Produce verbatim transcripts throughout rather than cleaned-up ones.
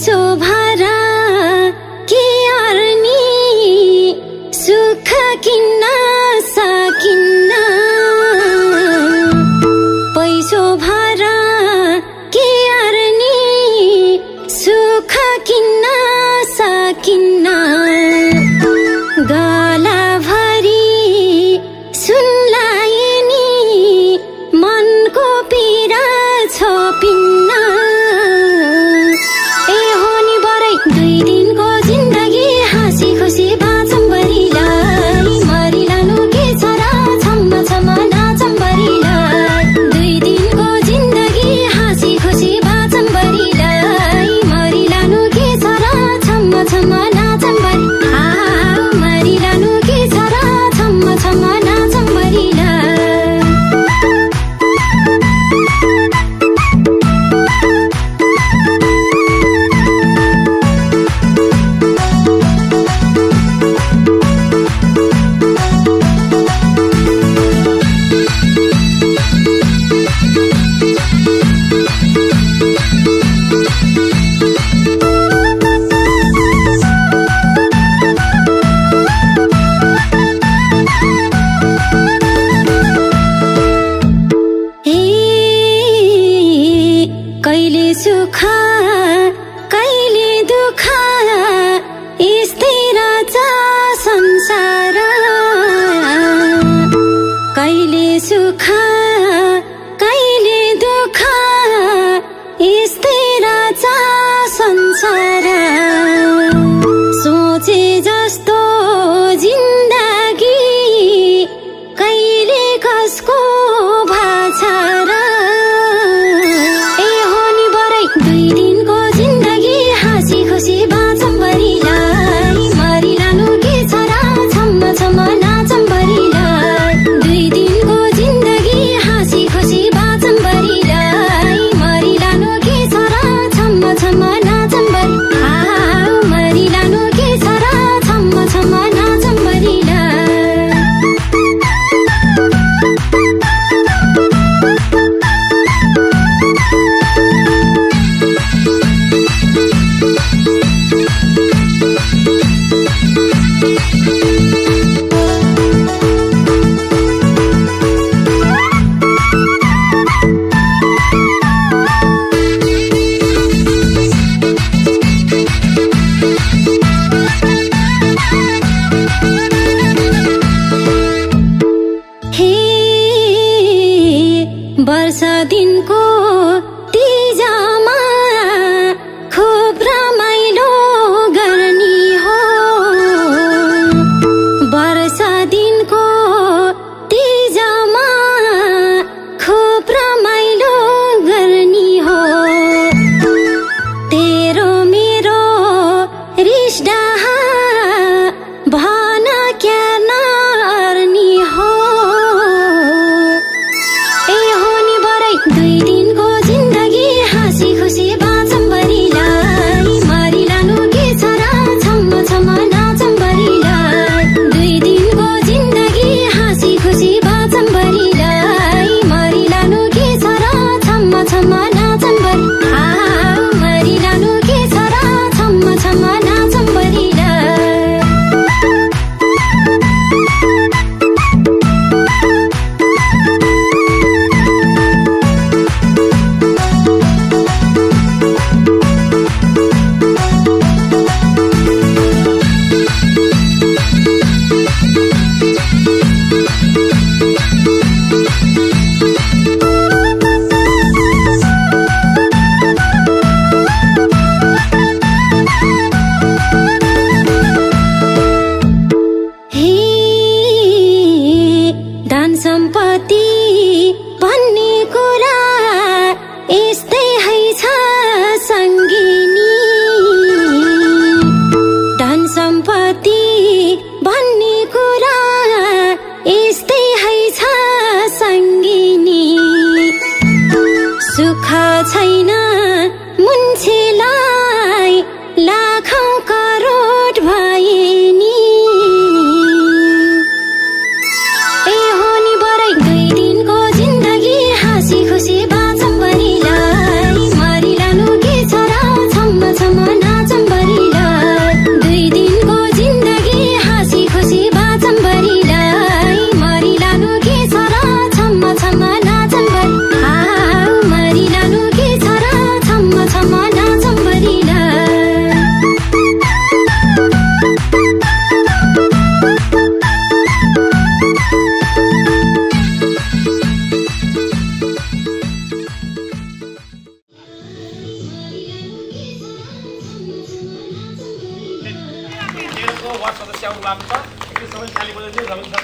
शोभरा कियारनी सुख किन्ना सा किन्ना पैसो भरा कियारनी सुख किन्ना सा किन्ना गाला भरी सुनलाए नी मन को पीड़ा छो पिन्ना।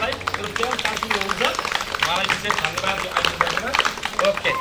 कृपया ओके।